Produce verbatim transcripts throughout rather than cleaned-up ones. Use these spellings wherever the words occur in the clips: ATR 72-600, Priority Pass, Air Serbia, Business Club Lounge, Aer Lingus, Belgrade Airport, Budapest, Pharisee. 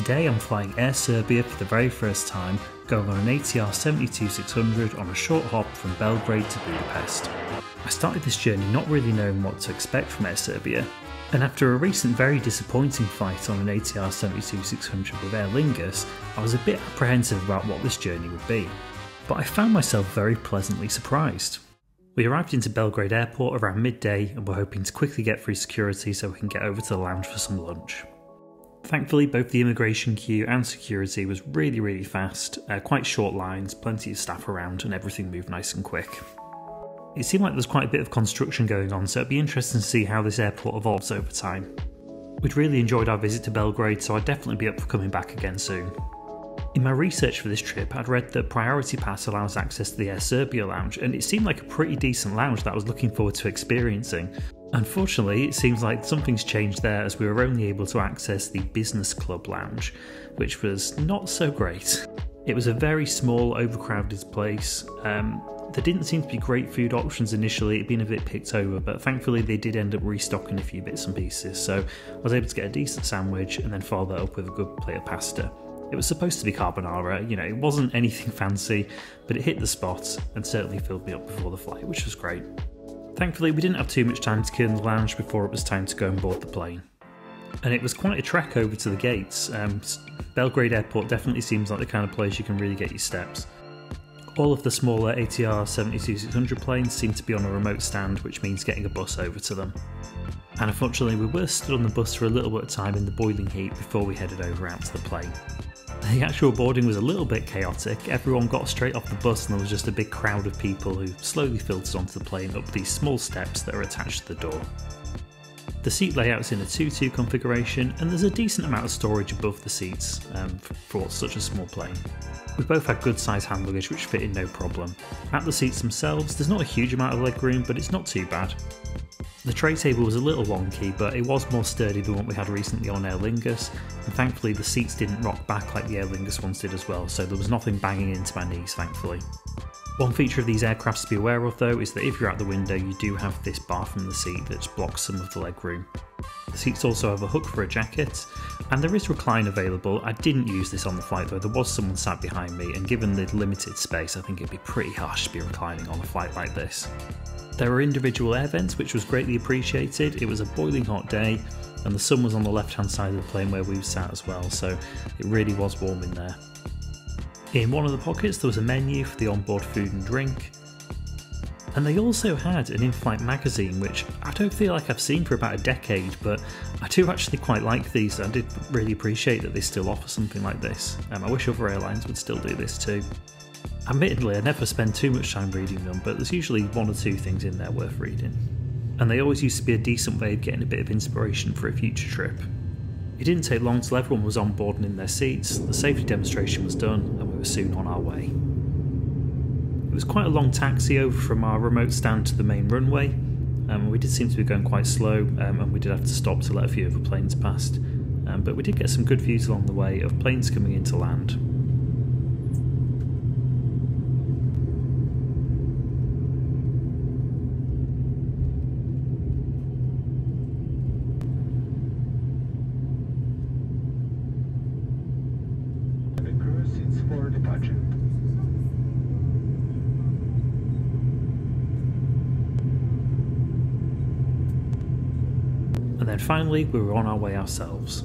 Today I'm flying Air Serbia for the very first time, going on an A T R seventy-two six hundred on a short hop from Belgrade to Budapest. I started this journey not really knowing what to expect from Air Serbia, and after a recent very disappointing flight on an A T R seventy-two six hundred with Aer Lingus, I was a bit apprehensive about what this journey would be, but I found myself very pleasantly surprised. We arrived into Belgrade Airport around midday and were hoping to quickly get through security so we can get over to the lounge for some lunch. Thankfully, both the immigration queue and security was really really fast, uh, quite short lines, plenty of staff around, and everything moved nice and quick. It seemed like there was quite a bit of construction going on, so it'd be interesting to see how this airport evolves over time. We'd really enjoyed our visit to Belgrade, so I'd definitely be up for coming back again soon. In my research for this trip, I'd read that Priority Pass allows access to the Air Serbia lounge, and it seemed like a pretty decent lounge that I was looking forward to experiencing. Unfortunately, it seems like something's changed there, as we were only able to access the Business Club Lounge, which was not so great. It was a very small, overcrowded place. Um, there didn't seem to be great food options initially, it'd been a bit picked over, but thankfully they did end up restocking a few bits and pieces, so I was able to get a decent sandwich and then follow that up with a good plate of pasta. It was supposed to be carbonara, you know, it wasn't anything fancy, but it hit the spot and certainly filled me up before the flight, which was great. Thankfully, we didn't have too much time to kill in the lounge before it was time to go and board the plane. And it was quite a trek over to the gates. Um, Belgrade Airport definitely seems like the kind of place you can really get your steps. All of the smaller A T R seventy-two six hundred planes seem to be on a remote stand, which means getting a bus over to them. And unfortunately, we were stood on the bus for a little bit of time in the boiling heat before we headed over out to the plane. The actual boarding was a little bit chaotic. Everyone got straight off the bus and there was just a big crowd of people who slowly filtered onto the plane up these small steps that are attached to the door. The seat layout's in a two two configuration, and there's a decent amount of storage above the seats um, for such a small plane. We both had good sized hand luggage which fit in no problem. At the seats themselves, there's not a huge amount of leg room, but it's not too bad. The tray table was a little wonky, but it was more sturdy than what we had recently on Aer Lingus, and thankfully the seats didn't rock back like the Aer Lingus ones did as well, so there was nothing banging into my knees, thankfully. One feature of these aircrafts to be aware of though is that if you're out the window you do have this bar from the seat that blocks some of the leg room. The seats also have a hook for a jacket, and there is recline available. I didn't use this on the flight though, there was someone sat behind me, and given the limited space I think it'd be pretty harsh to be reclining on a flight like this. There were individual air vents which was greatly appreciated. It was a boiling hot day and the sun was on the left hand side of the plane where we sat as well, so it really was warm in there. In one of the pockets there was a menu for the onboard food and drink, and they also had an in-flight magazine which I don't feel like I've seen for about a decade, but I do actually quite like these. I did really appreciate that they still offer something like this. Um, I wish other airlines would still do this too. Admittedly I never spend too much time reading them, but there's usually one or two things in there worth reading, and they always used to be a decent way of getting a bit of inspiration for a future trip. It didn't take long till everyone was on board and in their seats, the safety demonstration was done, and we were soon on our way. It was quite a long taxi over from our remote stand to the main runway, um, we did seem to be going quite slow, um, and we did have to stop to let a few other planes past, um, but we did get some good views along the way of planes coming in to land. And then finally, we were on our way ourselves.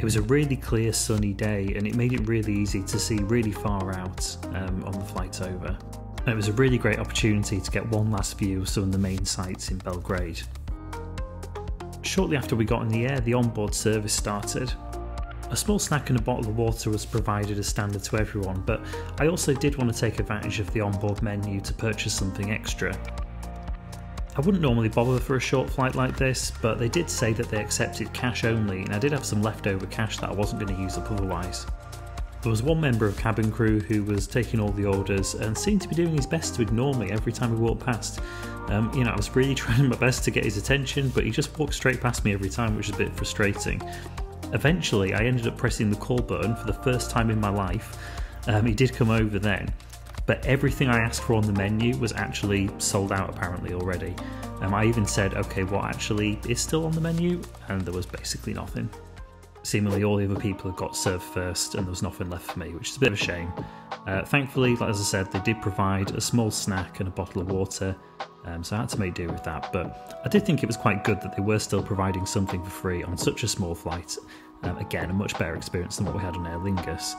It was a really clear sunny day and it made it really easy to see really far out um, on the flight over, and it was a really great opportunity to get one last view of some of the main sights in Belgrade. Shortly after we got in the air, the onboard service started. A small snack and a bottle of water was provided as standard to everyone, but I also did want to take advantage of the onboard menu to purchase something extra. I wouldn't normally bother for a short flight like this, but they did say that they accepted cash only, and I did have some leftover cash that I wasn't going to use up otherwise. There was one member of cabin crew who was taking all the orders and seemed to be doing his best to ignore me every time we walked past. Um, you know, I was really trying my best to get his attention, but he just walked straight past me every time, which is a bit frustrating. Eventually, I ended up pressing the call button for the first time in my life. Um, he did come over then. But everything I asked for on the menu was actually sold out apparently already. Um, I even said, okay, what actually is still on the menu? And there was basically nothing. Seemingly all the other people had got served first and there was nothing left for me, which is a bit of a shame. Uh, thankfully, as I said, they did provide a small snack and a bottle of water, um, so I had to make do with that. But I did think it was quite good that they were still providing something for free on such a small flight. Um, again, a much better experience than what we had on Aer Lingus.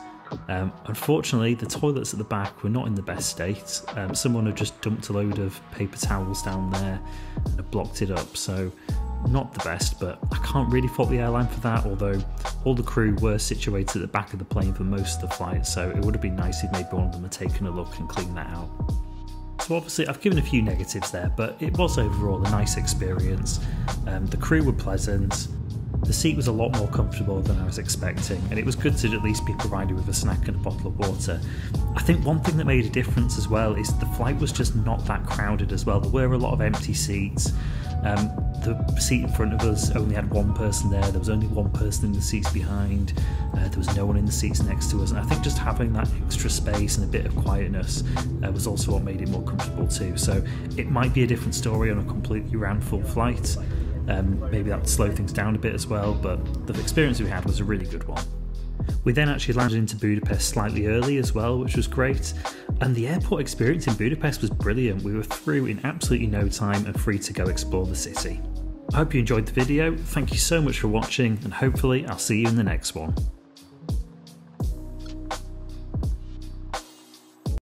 Um, unfortunately, the toilets at the back were not in the best state. Um, someone had just dumped a load of paper towels down there and had blocked it up, so not the best, but I can't really fault the airline for that, although all the crew were situated at the back of the plane for most of the flight, so it would have been nice if maybe one of them had taken a look and cleaned that out. So obviously I've given a few negatives there, but it was overall a nice experience. Um, the crew were pleasant. The seat was a lot more comfortable than I was expecting, and it was good to at least be provided with a snack and a bottle of water. I think one thing that made a difference as well is the flight was just not that crowded as well. There were a lot of empty seats. Um, the seat in front of us only had one person there, there was only one person in the seats behind, uh, there was no one in the seats next to us, and I think just having that extra space and a bit of quietness uh, was also what made it more comfortable too. So it might be a different story on a completely round full flight. Um, maybe that would slow things down a bit as well, but the experience we had was a really good one. We then actually landed into Budapest slightly early as well, which was great, and the airport experience in Budapest was brilliant. We were through in absolutely no time and free to go explore the city. I hope you enjoyed the video. Thank you so much for watching, and hopefully I'll see you in the next one.